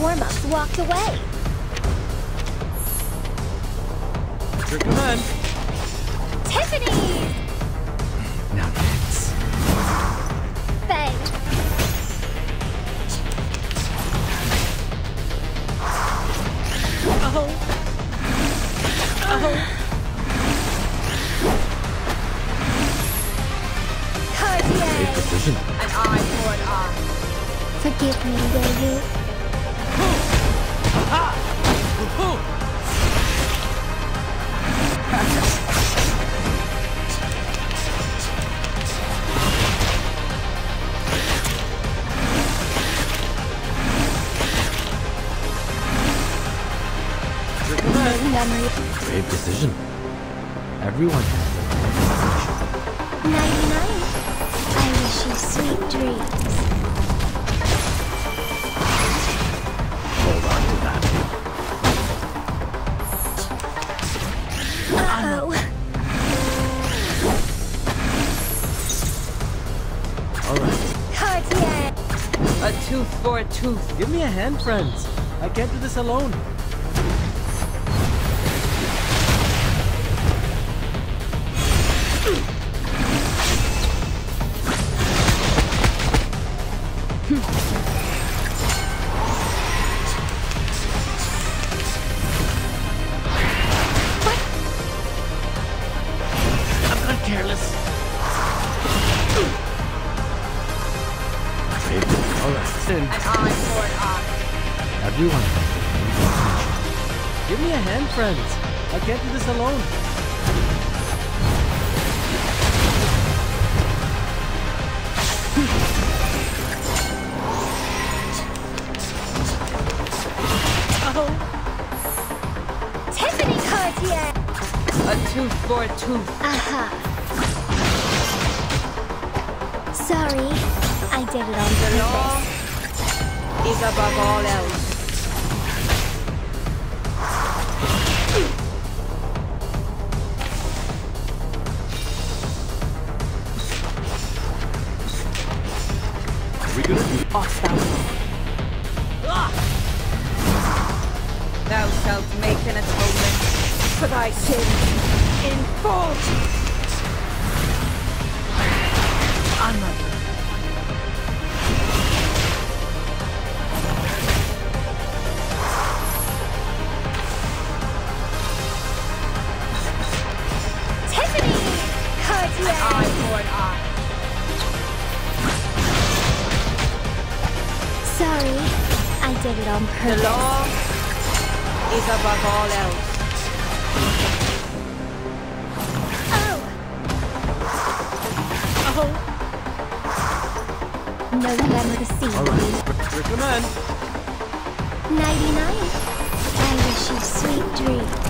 warm-ups walked away. Sure can. Tiffany's! Now that's... Bang! Oh. Oh. Cartier. An eye for an eye. Forgive me, baby. Brave decision. Everyone has their own decision. Night night. I wish you sweet dreams. Hold on to that. Uh-oh. Alright. Cartier! A tooth for a tooth. Give me a hand, friends. I can't do this alone. Give me a hand, friends. I can't do this alone. Oh. Tiffany Cartier. A tooth for a tooth. Aha. Sorry, I did it on the law. Is above all else. Thou shalt make an atonement for thy sins in full. Another. Tiffany Cartier. An eye for an eye. Sorry, I did it on purpose. The law is above all else. Oh! Oh! No time to see. Alright, recommend. Nighty night. I wish you sweet dreams.